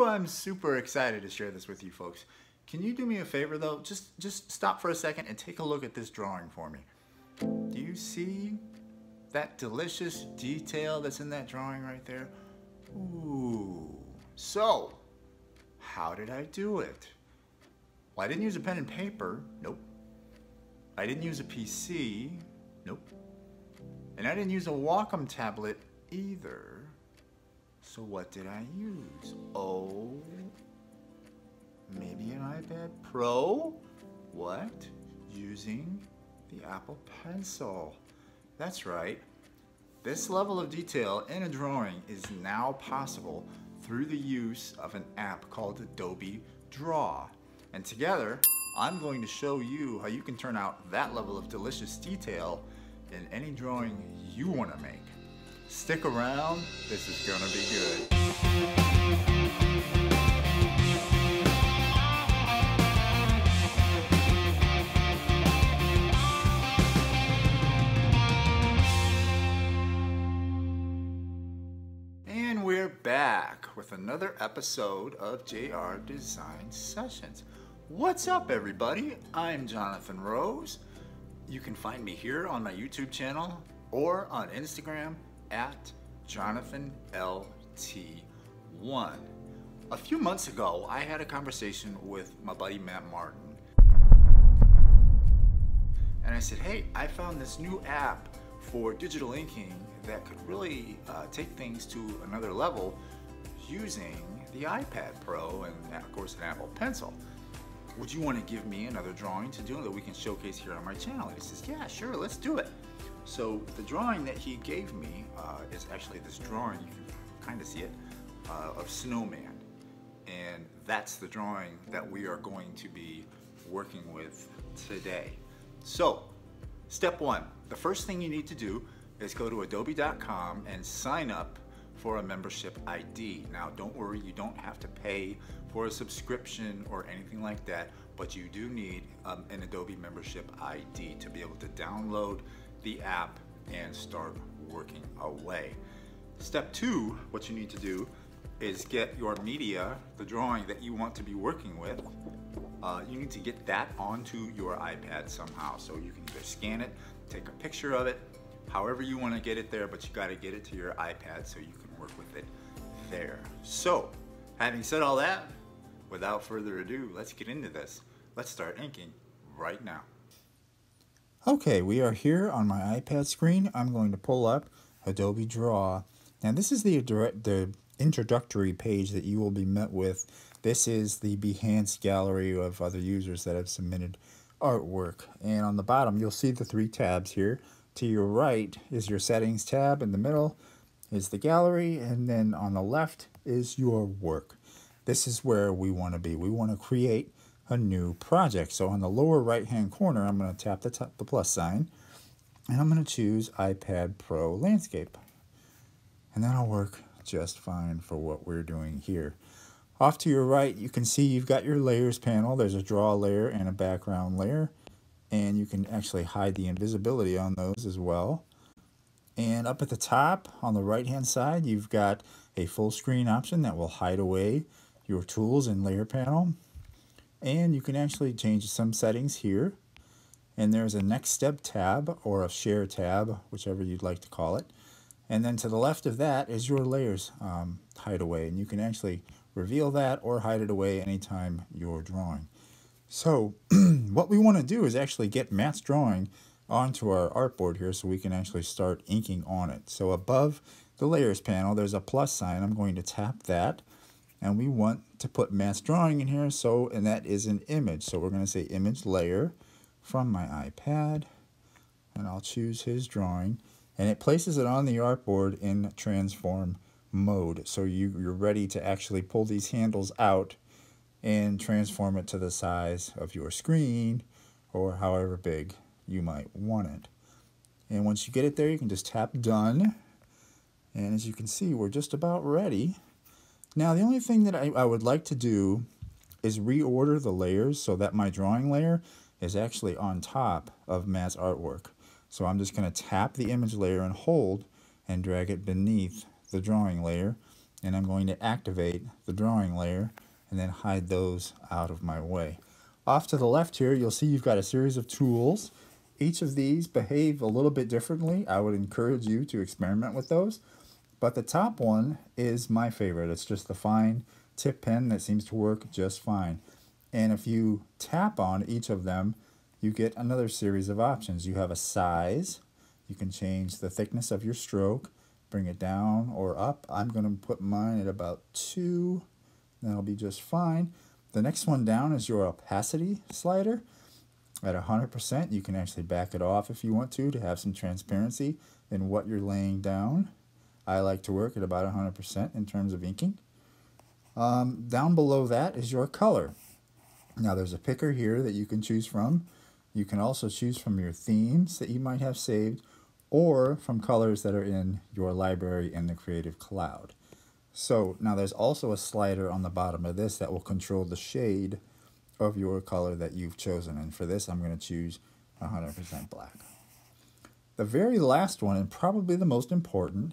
Ooh, I'm super excited to share this with you folks. Can you do me a favor though? Just stop for a second and take a look at this drawing for me. Do you see that delicious detail that's in that drawing right there? Ooh. So, how did I do it? Well, I didn't use a pen and paper. Nope. I didn't use a PC. Nope. And I didn't use a Wacom tablet either. So what did I use? Oh, maybe an iPad Pro? What? Using the Apple Pencil. That's right. This level of detail in a drawing is now possible through the use of an app called Adobe Draw. And together, I'm going to show you how you can turn out that level of delicious detail in any drawing you want to make. Stick around, this is going to be good. With another episode of JR Design Sessions. What's up everybody? I'm Jonathon Rose. You can find me here on my YouTube channel or on Instagram at JonathonLT1. A few months ago, I had a conversation with my buddy Matt Martin. And I said, hey, I found this new app for digital inking that could really take things to another level using the iPad Pro and of course an Apple Pencil. Would you want to give me another drawing to do that we can showcase here on my channel? And he says, yeah, sure, let's do it. So the drawing that he gave me is actually this drawing, you can kind of see it, of Snowman. And that's the drawing that we are going to be working with today. So step one, the first thing you need to do is go to adobe.com and sign up for a membership ID. Now don't worry, you don't have to pay for a subscription or anything like that, but you do need an Adobe membership ID to be able to download the app and start working away. Step two, what you need to do is get your media, the drawing that you want to be working with, you need to get that onto your iPad somehow. So you can either scan it, take a picture of it, however you want to get it there, but you got to get it to your iPad so you can work with it there. So, having said all that, without further ado, let's get into this. Let's start inking right now. Okay, we are here on my iPad screen. I'm going to pull up Adobe Draw. Now this is the introductory page that you will be met with. This is the Behance gallery of other users that have submitted artwork. And on the bottom, you'll see the three tabs here. To your right is your settings tab, in the middle is the gallery, and then on the left is your work. This is where we want to be. We want to create a new project. So on the lower right hand corner, I'm going to tap the plus sign, and I'm going to choose iPad Pro Landscape. And that'll work just fine for what we're doing here. Off to your right, you can see you've got your layers panel. There's a draw layer and a background layer. And you can actually hide the invisibility on those as well. And up at the top on the right hand side, you've got a full screen option that will hide away your tools and layer panel. And you can actually change some settings here. And there's a next step tab or a share tab, whichever you'd like to call it. And then to the left of that is your layers hideaway. And you can actually reveal that or hide it away anytime you're drawing. So what we want to do is actually get Matt's drawing onto our artboard here so we can actually start inking on it. So above the layers panel, there's a plus sign. I'm going to tap that, and we want to put Matt's drawing in here. So, and that is an image. So we're going to say image layer from my iPad, and I'll choose his drawing, and it places it on the artboard in transform mode. So you're ready to actually pull these handles out and transform it to the size of your screen or however big you might want it. And once you get it there, you can just tap done. And as you can see, we're just about ready. Now, the only thing that I would like to do is reorder the layers so that my drawing layer is actually on top of Matt's artwork. So I'm just going to tap the image layer and hold and drag it beneath the drawing layer and I'm going to activate the drawing layer and then hide those out of my way. Off to the left here, you'll see you've got a series of tools. Each of these behave a little bit differently. I would encourage you to experiment with those. But the top one is my favorite. It's just the fine tip pen that seems to work just fine. And if you tap on each of them, you get another series of options. You have a size. You can change the thickness of your stroke, bring it down or up. I'm going to put mine at about 2. That'll be just fine. The next one down is your opacity slider. At 100%, you can actually back it off if you want to have some transparency in what you're laying down. I like to work at about 100% in terms of inking. Down below that is your color. Now there's a picker here that you can choose from. You can also choose from your themes that you might have saved or from colors that are in your library in the Creative Cloud. So now there's also a slider on the bottom of this that will control the shade of your color that you've chosen. And for this, I'm going to choose 100% black. The very last one, and probably the most important,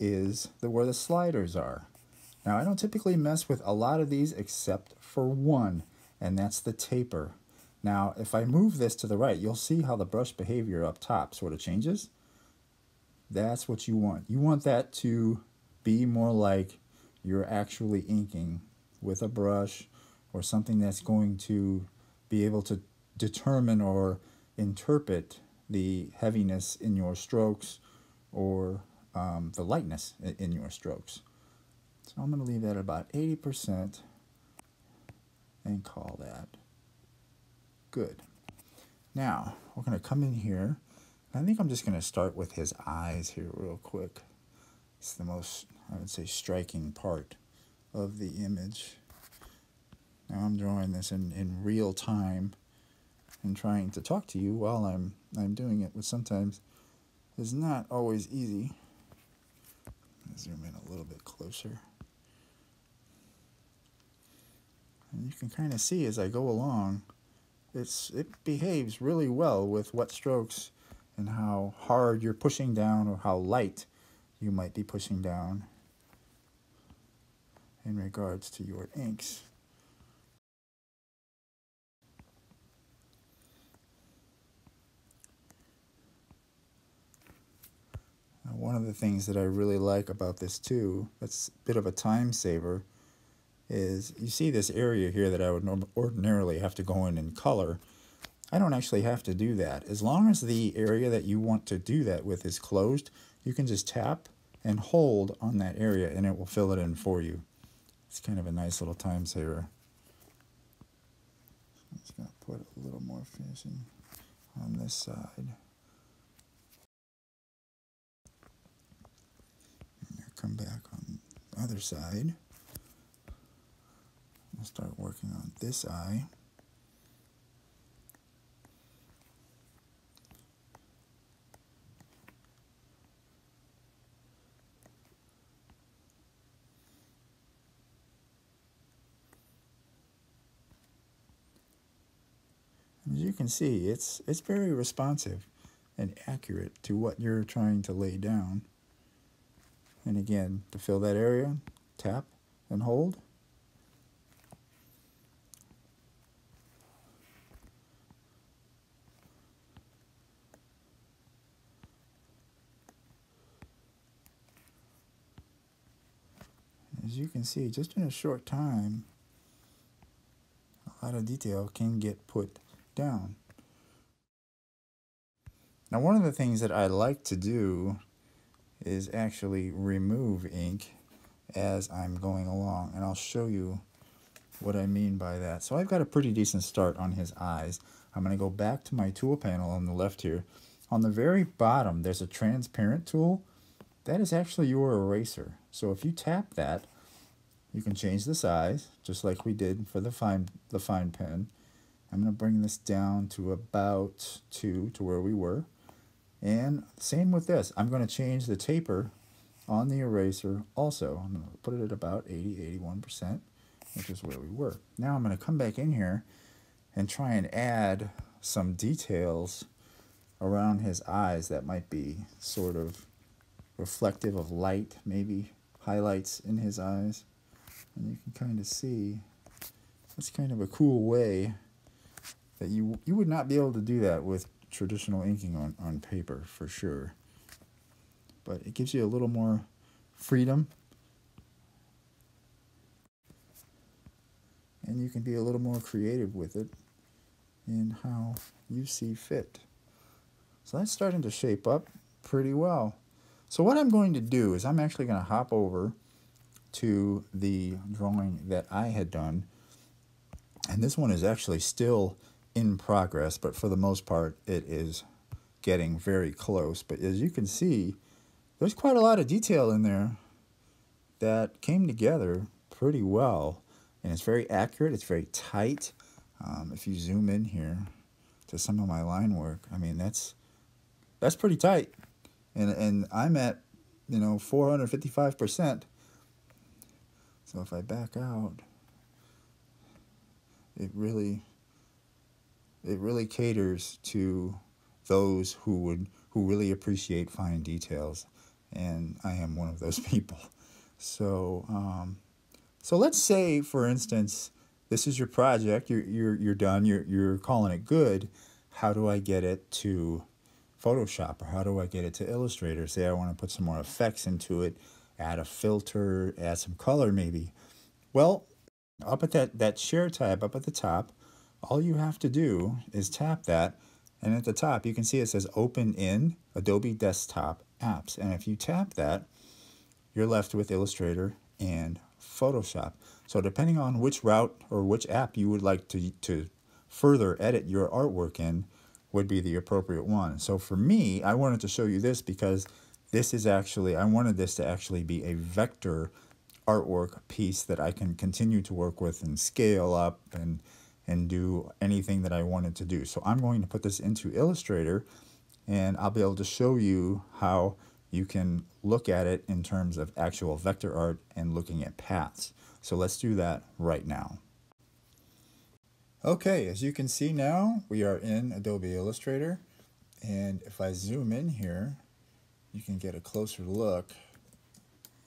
is where the sliders are. Now I don't typically mess with a lot of these except for one, and that's the taper. Now, if I move this to the right, you'll see how the brush behavior up top sort of changes. That's what you want. You want that to be more like you're actually inking with a brush or something that's going to be able to determine or interpret the heaviness in your strokes or the lightness in your strokes. So I'm going to leave that at about 80% and call that good. Now we're going to come in here. I think I'm just going to start with his eyes here real quick. It's the most, I would say, striking part of the image. Now I'm drawing this in real time and trying to talk to you while I'm doing it, which sometimes is not always easy. Zoom in a little bit closer. And you can kind of see as I go along, it behaves really well with what strokes and how hard you're pushing down or how light you might be pushing down in regards to your inks. Now, one of the things that I really like about this too, that's a bit of a time saver, is you see this area here that I would ordinarily have to go in and color. I don't actually have to do that. As long as the area that you want to do that with is closed, you can just tap and hold on that area and it will fill it in for you. It's kind of a nice little time saver. I'm just going to put a little more finishing on this side. And come back on the other side. I'll start working on this eye. As you can see, it's very responsive and accurate to what you're trying to lay down. And again, to fill that area, tap and hold. As you can see, just in a short time, a lot of detail can get put down. Now, one of the things that I like to do is actually remove ink as I'm going along, and I'll show you what I mean by that. So I've got a pretty decent start on his eyes. I'm going to go back to my tool panel on the left here. On the very bottom, there's a transparent tool. That is actually your eraser. So if you tap that, you can change the size, just like we did for the fine pen. I'm going to bring this down to about 2 to where we were. And same with this. I'm going to change the taper on the eraser also. I'm going to put it at about 80, 81%, which is where we were. Now I'm going to come back in here and try and add some details around his eyes that might be sort of reflective of light, maybe highlights in his eyes. And you can kind of see that's kind of a cool way that you would not be able to do that with traditional inking on paper, for sure. But it gives you a little more freedom. And you can be a little more creative with it in how you see fit. So that's starting to shape up pretty well. So what I'm going to do is I'm actually going to hop over to the drawing that I had done. And this one is actually still in progress, but for the most part, it is getting very close. But as you can see, there's quite a lot of detail in there that came together pretty well. And it's very accurate. It's very tight. If you zoom in here to some of my line work, I mean, that's pretty tight. And I'm at, you know, 455%. So if I back out, it really caters to those who really appreciate fine details. And I am one of those people. So, so let's say, for instance, this is your project. You're done. You're calling it good. How do I get it to Photoshop, or how do I get it to Illustrator? Say I want to put some more effects into it, add a filter, add some color maybe. Well, up at that share tab up at the top, all you have to do is tap that, and at the top you can see it says Open in Adobe Desktop Apps. And if you tap that, you're left with Illustrator and Photoshop. So depending on which route or which app you would like to further edit your artwork in would be the appropriate one. So for me, I wanted to show you this because this is actually, I wanted this to actually be a vector artwork piece that I can continue to work with and scale up and do anything that I wanted to do. So I'm going to put this into Illustrator, and I'll be able to show you how you can look at it in terms of actual vector art and looking at paths. So let's do that right now. Okay, as you can see now, we are in Adobe Illustrator. And if I zoom in here, you can get a closer look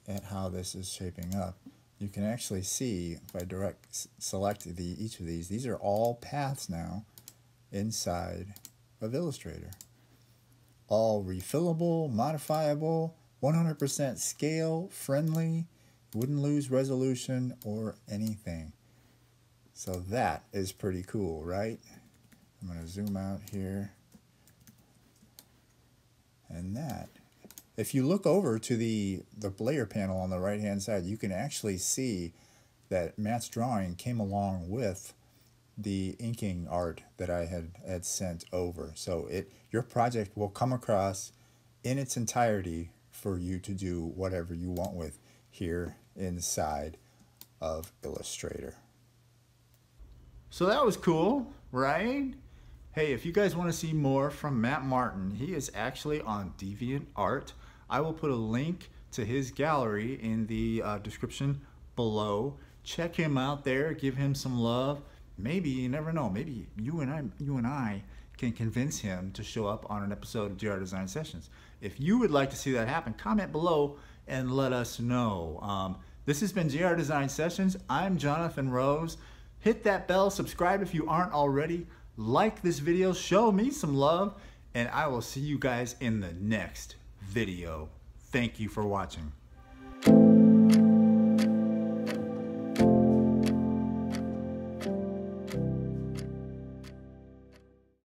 at how this is shaping up. You can actually see, if I select each of these are all paths now inside of Illustrator. All refillable, modifiable, 100% scale friendly, wouldn't lose resolution or anything. So that is pretty cool, right? I'm going to zoom out here. And that, if you look over to the layer panel on the right hand side, you can actually see that Matt's drawing came along with the inking art that I had sent over. So your project will come across in its entirety for you to do whatever you want with here inside of Illustrator. So that was cool, right? Hey, if you guys want to see more from Matt Martin, he is actually on DeviantArt. I will put a link to his gallery in the description below. Check him out there, give him some love. Maybe, you never know, maybe you and I can convince him to show up on an episode of JR Design Sessions. If you would like to see that happen, comment below and let us know. This has been JR Design Sessions. I'm Jonathon Rose. Hit that bell, subscribe if you aren't already, like this video, show me some love, and I will see you guys in the next video. Thank you for watching.